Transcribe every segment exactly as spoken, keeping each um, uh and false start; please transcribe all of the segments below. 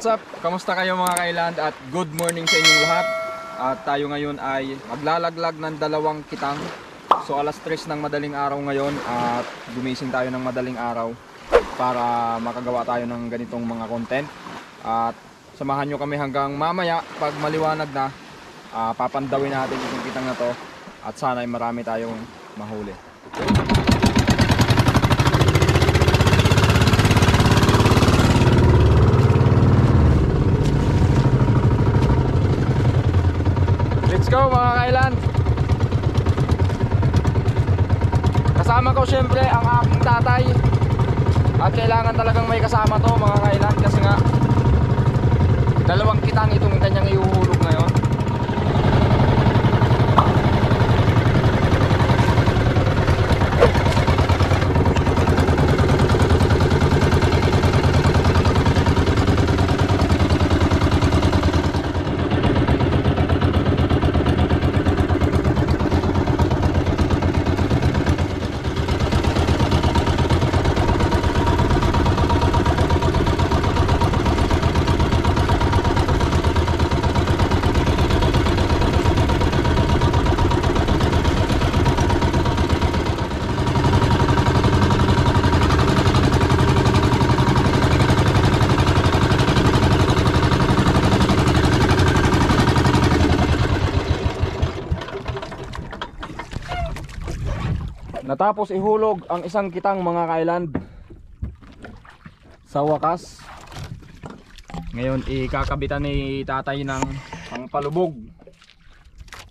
what's up? Kamusta kayo mga ka-island at good morning sa inyong lahat. At tayo ngayon ay maglalaglag ng dalawang kitang. So alas tres ng madaling araw ngayon at gumising tayo ng madaling araw para makagawa tayo ng ganitong mga content. At samahan nyo kami hanggang mamaya pag maliwanag na uh, papandawin natin itong kitang na to at sana ay marami tayong mahuli. Go mga ka-island. Kasama ko syempre ang aking tatay. At kailangan talagang may kasama to mga ka-island, kasi nga dalawang kitang itong kanyang ihuhulog ngayon. Natapos ihulog ang isang kitang mga ka-island. Sa wakas. Ngayon ikakabitan ni tatay ng ang palubog.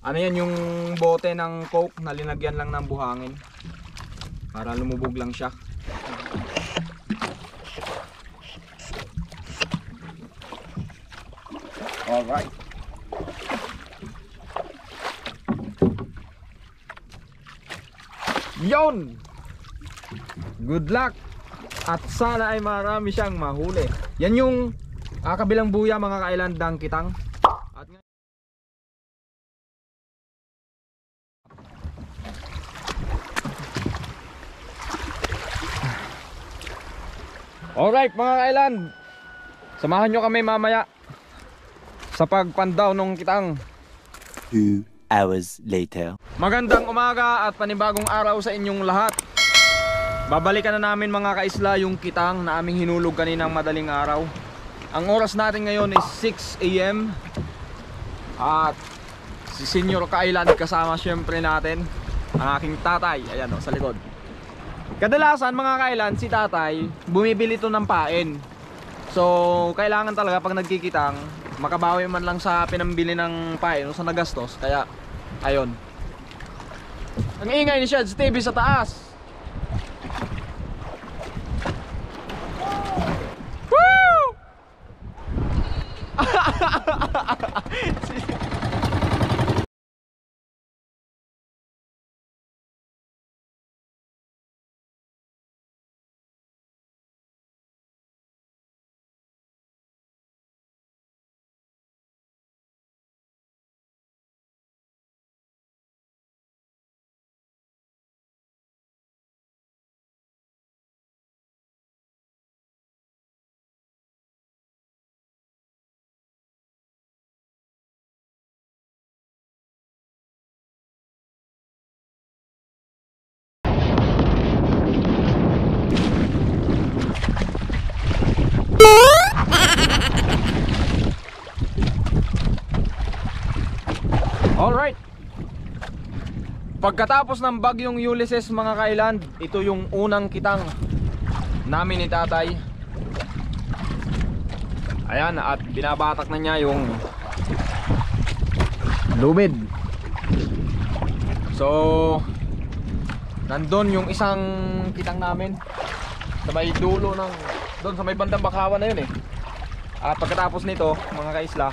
Ano yan, yung bote ng coke na linagyan lang ng buhangin para lumubog lang siya. Alright. Yon! Good luck! At sana ay marami siyang mahuli. Yan yung ah, kabilang buya mga ka-island ng kitang. At alright mga ka-island, samahan nyo kami mamaya sa pagpandaw ng kitang. Two hours later. Magandang umaga at panibagong araw sa inyong lahat. Babalikan na namin mga kaisla yung kitang na aming hinulog kaninang madaling araw. Ang oras natin ngayon is six A M At si Senior Kailan kasama syempre natin ang aking tatay. Ayan o, sa likod. Kadalasan mga kailan si tatay bumibili to ng pain. So kailangan talaga pag nagkikitang makabawi man lang sa pinambili ng pain o sa nagastos. Kaya ayon. Ang ingay ni Syaj T V sa taas. Woo! Alright. Pagkatapos ng bagyong Ulysses mga ka-island, ito yung unang kitang namin ni tatay. Ayan, at binabatak na niya yung lumid. So nandun yung isang kitang namin sa may dulo ng doon sa may bandang bakawan na yun eh. At pagkatapos nito mga ka-isla,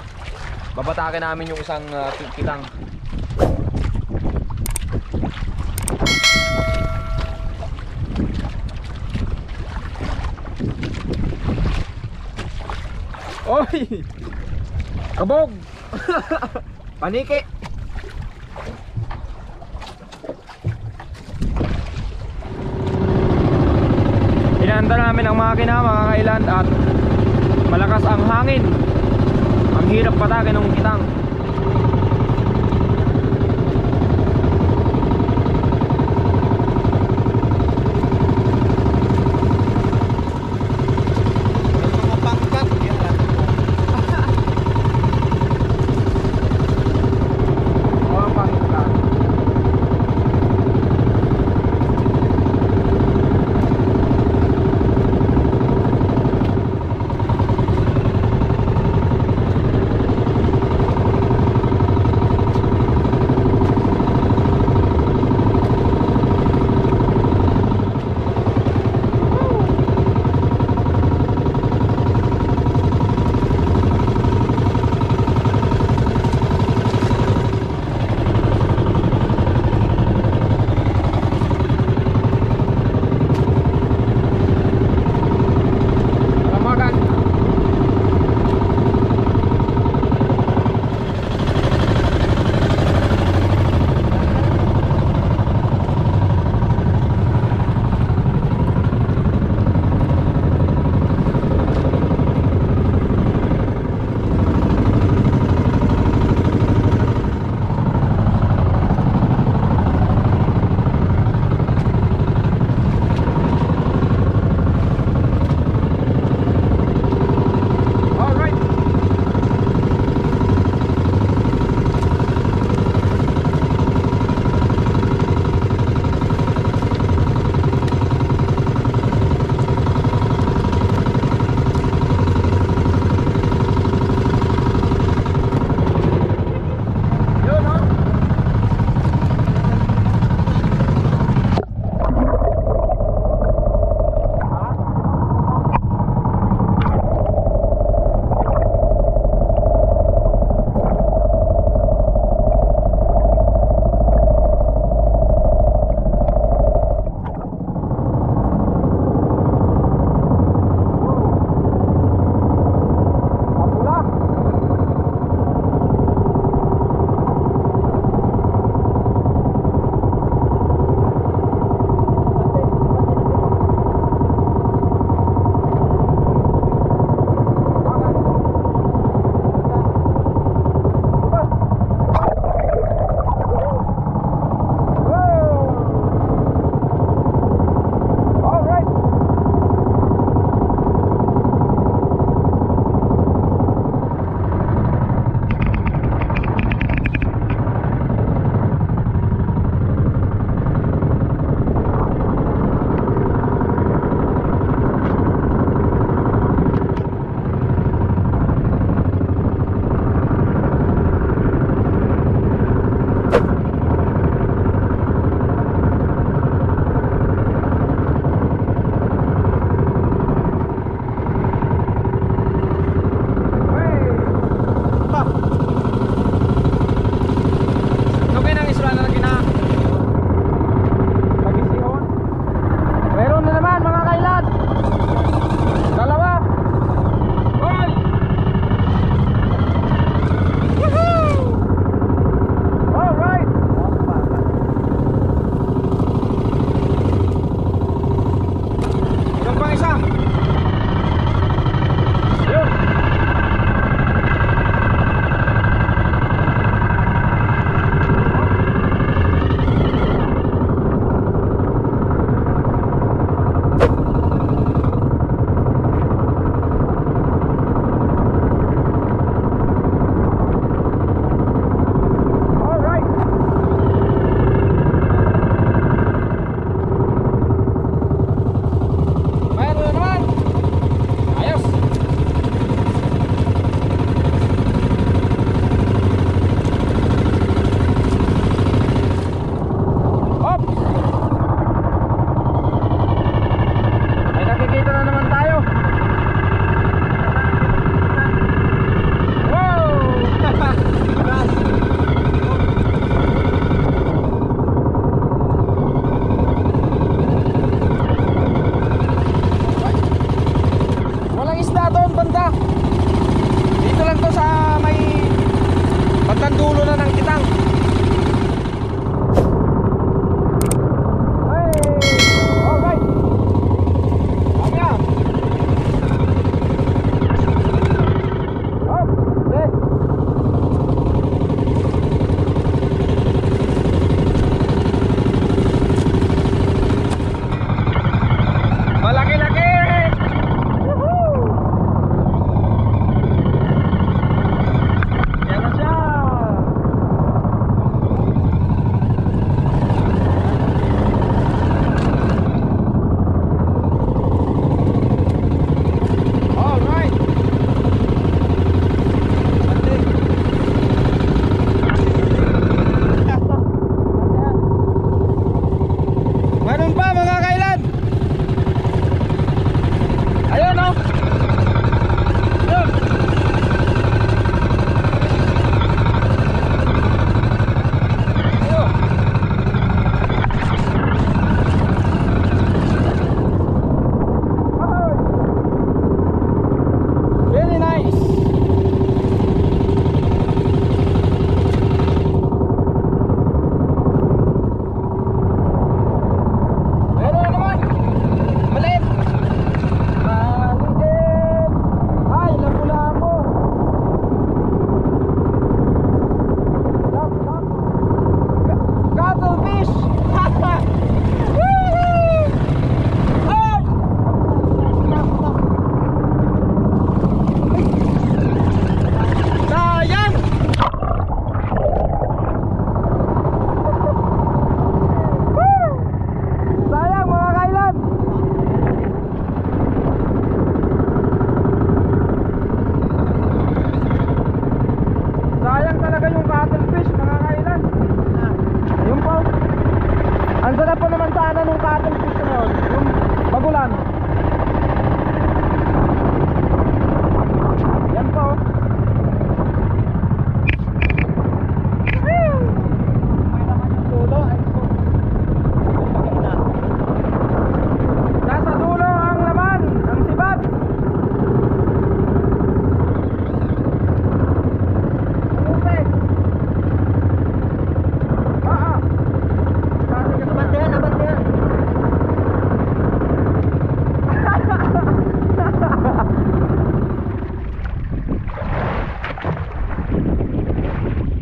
babatakin namin yung isang uh, kitang. Oy! Kabog! Paniki! Inaanda namin ang makina mga ka-island at Malakas ang hangin. Ang hirap patakin ng kitang.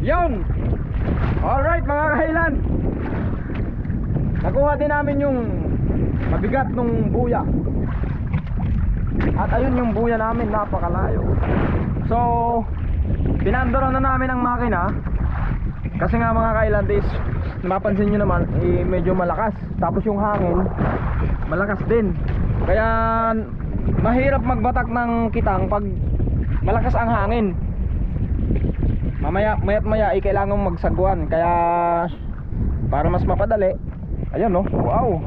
Yun! Alright mga kahilan, nakuha din namin yung mabigat nung buya. At ayun yung buya namin, napakalayo. So pinandoran na namin ang makina. Kasi nga mga kailandis, napapansin nyo naman, eh, medyo malakas. Tapos yung hangin, malakas din. Kaya mahirap magbatak ng kitang pag malakas ang hangin. Mamaya, maya't maya, eh, kailangan magsagwan. Kaya para mas mapadali, ayan no, wow.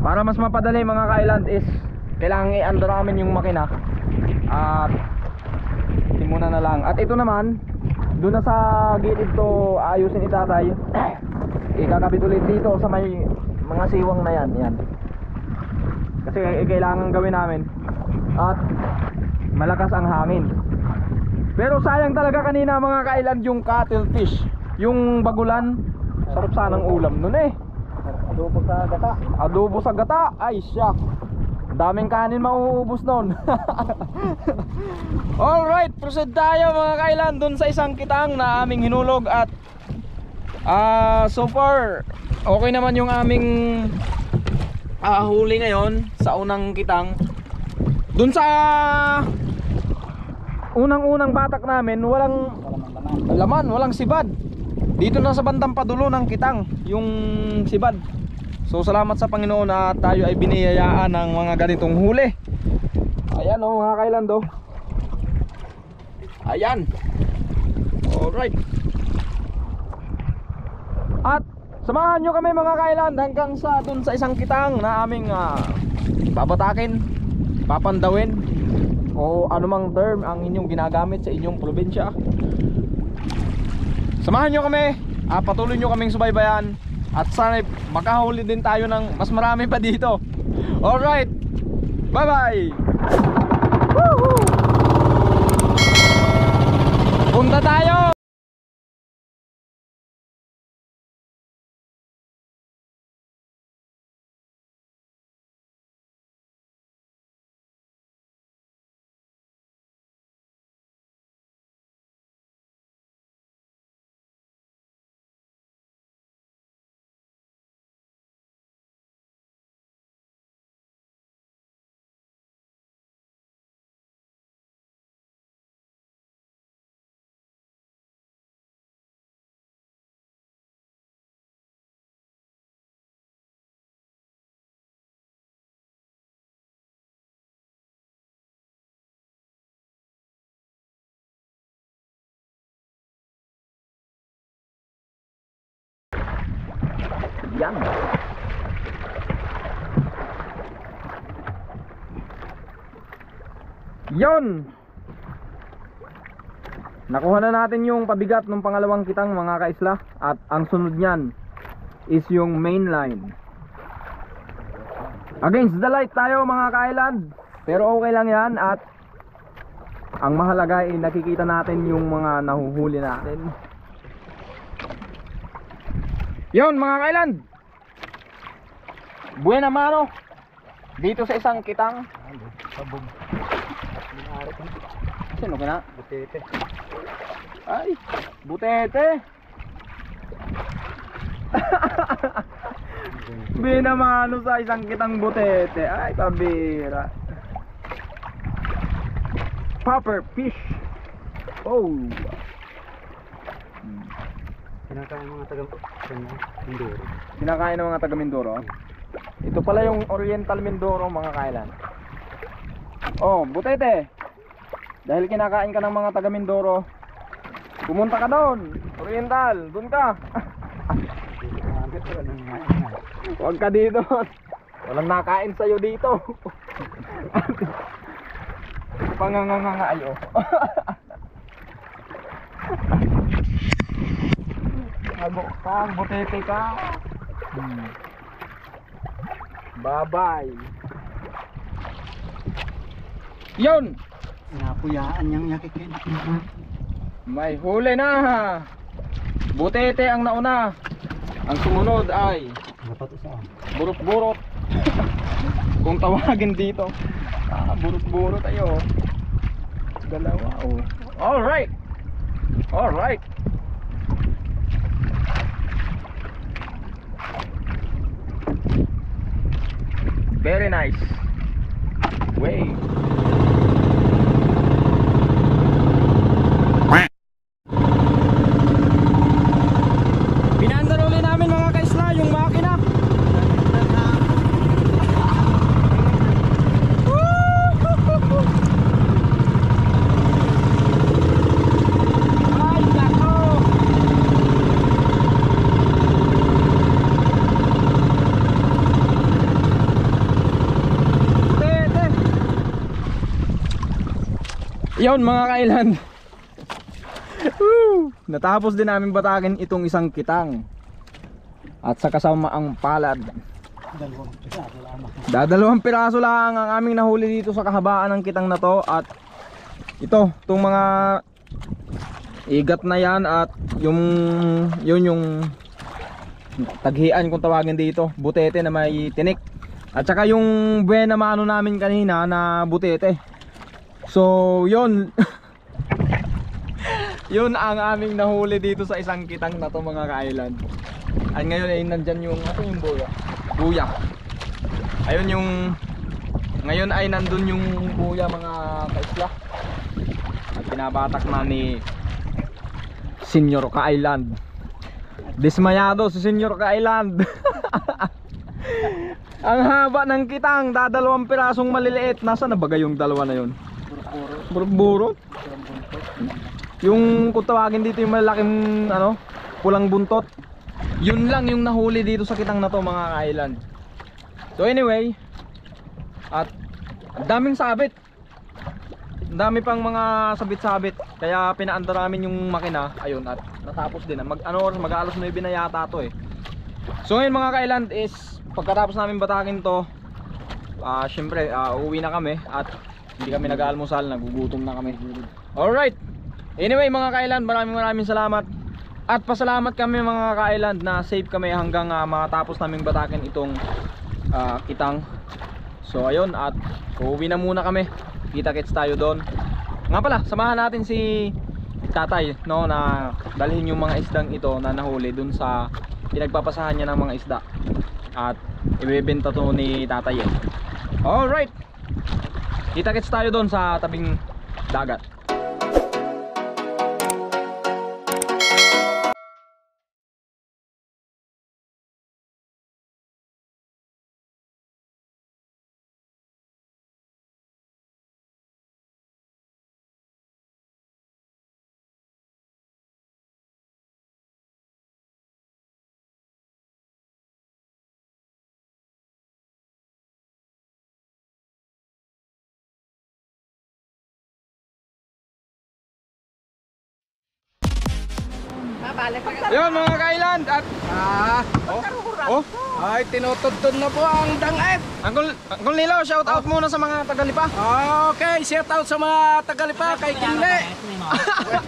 Para mas mapadali mga kailandis, kailangan i-under namin yung makina. At simuna na lang. At ito naman, doon na sa gilid to ayusin itatay. Ikakabit ulit dito sa may mga siwang na yan, yan. Kasi kailangan gawin namin. At malakas ang hangin. Pero sayang talaga kanina mga kailan yung cuttlefish, yung bagulan. Sarap sanang ulam nun eh. Adobo sa gata. Adobo sa gata, ay siya. Daming kanin mauubos nun. Alright, proceed tayo mga kailan dun sa isang kitang na aming hinulog. At uh, so far okay naman yung aming uh, huli ngayon sa unang kitang. Dun sa unang-unang batak namin, walang laman, walang sibad. Dito na sa bandang padulo ng kitang yung sibad. So salamat sa Panginoon na tayo ay biniyayaan ng mga ganitong huli. Ayan o mga kailando. Ayan. Alright. At samahan nyo kami mga kailand hanggang sa dun sa isang kitang na aming uh, babatakin, papandawin o anumang term ang inyong ginagamit sa inyong probinsya. Samahan nyo kami, uh, patuloy nyo kaming subaybayan. At sana makahuli din tayo ng mas marami pa dito. Alright, bye bye. Punta tayo. Yan. Yon. Nakuha na natin yung pabigat ng pangalawang kitang mga kaisla. At ang sunod niyan is yung main line. Against the light tayo mga ka-island. Pero okay lang yan. At ang mahalaga ay nakikita natin yung mga nahuhuli natin. Yon mga ka-island, buena mano dito sa isang kitang. Sino ka na? Butete. Ay, butete. Buena mano sa isang kitang butete. Ay, pabira. Popper fish. Oh. Kinakain ng mga taga-Mindoro. Kinakain ng mga taga-Mindoro. Ito pala yung Oriental Mindoro mga kailan. Oh, butete. Dahil kinakain ka ng mga taga-Mindoro, pumunta ka doon, Oriental, doon ka. Huwag ka dito. Walang nakain sa'yo dito. Pangangangangayo. Agok ka, butete ka. Hmm. Bye bye. Yun. Napuyaan niyang yakikin. May huli na. Butete ang nauna. Ang sumunod ay burot-burot. Kung tawagin dito, ah, burot-burot tayo. Dalawa oh. All right. All right. Very nice. Way. Pinandar uli namin mga kaisla yung makina. Yon mga ka-island. Natapos din namin batakin itong isang kitang at sa kasama ang palad. Dalawang piraso lang. Dadalawang piraso lang ang aming nahuli dito sa kahabaan ng kitang na to. At ito, itong mga igat na yan at yung yun yung taghian kung tawagin dito, butete na may tinik. At saka yung buena mano namin kanina na butete. So, yun. Yun ang aming nahuli dito sa isang kitang na to mga ka-island. At ngayon ay nandyan yung, ano yung buya? Buya. Ayun yung, ngayon ay nandun yung buya mga ka-isla. At pinabatak na ni Senyor Ka-Island. Dismayado si Senyor Ka-Island. Ang haba ng kitang, dadalawang pirasong maliliit. Nasaan na bagay yung dalawa na yun? Burot. Yung kung tawagin dito yung malaking ano, pulang buntot. Yun lang yung nahuli dito sa kitang na to mga ka-island. So anyway, at daming sabit. Dami pang mga sabit-sabit. Kaya pinaanda namin yung makina. Ayun at natapos din. Mag ano oras, mag-alas nuwebe na yata to eh. So ngayon mga ka-island is pagkatapos namin batakin to, uh, syempre uh, uuwi na kami at hindi kami nag-almusal, nagugutom na kami. Alright, anyway mga ka-island, maraming maraming salamat. At pasalamat kami mga ka-island na safe kami hanggang uh, matapos naming batakin itong uh, kitang. So ayun, at uuwi na muna kami. Kita-kits tayo doon. Nga pala, samahan natin si tatay no, na dalhin yung mga isdang ito na nahuli doon sa pinagpapasahan niya ng mga isda. At ibebenta to ni tatay eh. Alright, kita-kits tayo doon sa tabing dagat. Yun mga ka-island at ah, oh, oh, ay tinutudtod na po ang dangit. Angkol, Angkol Nilo, shout out oh. muna sa mga Tagalipa. Okay, shout out sa mga Tagalipa kay Kinle.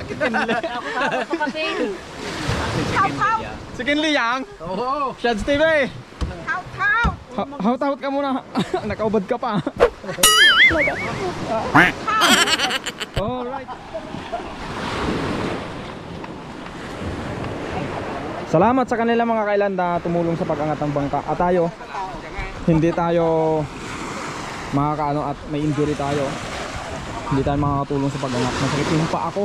Kinle. Si Kinle yang? Oo. Syaj T V. Shout out. Shout out ka muna. Nakaubad ka pa. All right. Salamat sa kanila mga ka-island na tumulong sa pag-angat ng bangka. At tayo, hindi tayo makakaano at may injury tayo. Hindi tayo makakatulong sa pag-angat. Masakit yung pa ako.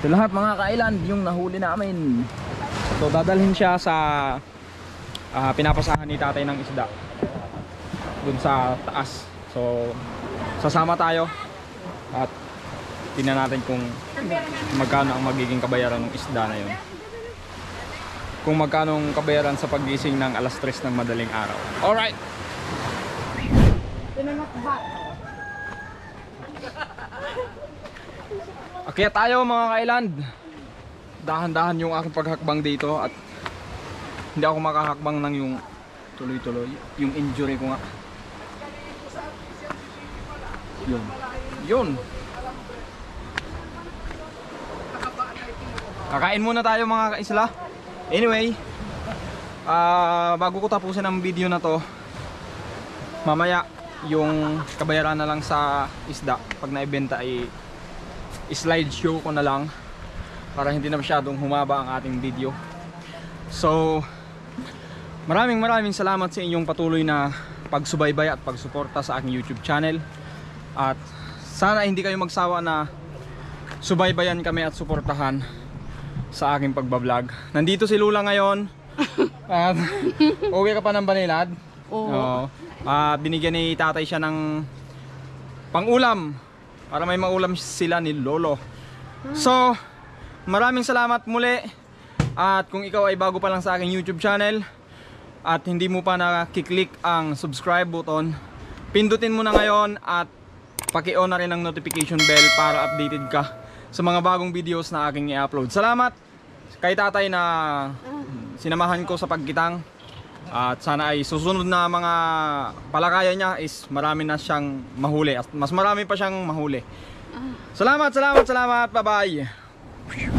So lahat mga ka-island yung nahuli namin. So dadalhin siya sa uh, pinapasahan ni tatay ng isda. Dun sa taas. So sasama tayo. At tingnan natin kung magkano ang magiging kabayaran ng isda na yun. Kung magkano ang kabayaran sa paggising ng alas tres ng madaling araw. Alright! Akyat tayo mga ka-island. Dahan-dahan yung aking paghakbang dito at hindi ako makahakbang ng yung tuloy-tuloy. Yung injury ko nga. Yun. Yun! Kakain muna tayo mga ka-isla. Anyway, uh, bago ko tapusin ang video na to, mamaya yung kabayaran na lang sa isda pag naibenta ay slide show ko na lang para hindi na masyadong humaba ang ating video. So Maraming maraming salamat sa inyong patuloy na pagsubaybay at pagsuporta sa aking YouTube channel. At sana hindi kayo magsawa na subaybayan kami at suportahan sa aking pagbablog. Nandito si Lula ngayon. At uwi ka pa ng Banilad. Oo. Oh. Uh, binigyan ni tatay siya ng pangulam para may maulam sila ni Lolo. So, maraming salamat muli. At kung ikaw ay bago pa lang sa aking YouTube channel at hindi mo pa nakiklik ang subscribe button, pindutin mo na ngayon at paki-on na rin ang notification bell para updated ka sa mga bagong videos na aking i-upload. Salamat kay tatay na sinamahan ko sa pagkitang, at sana ay susunod na mga palakayan niya is marami na siyang mahuli, mas marami pa siyang mahuli. Salamat, salamat, salamat, bye bye.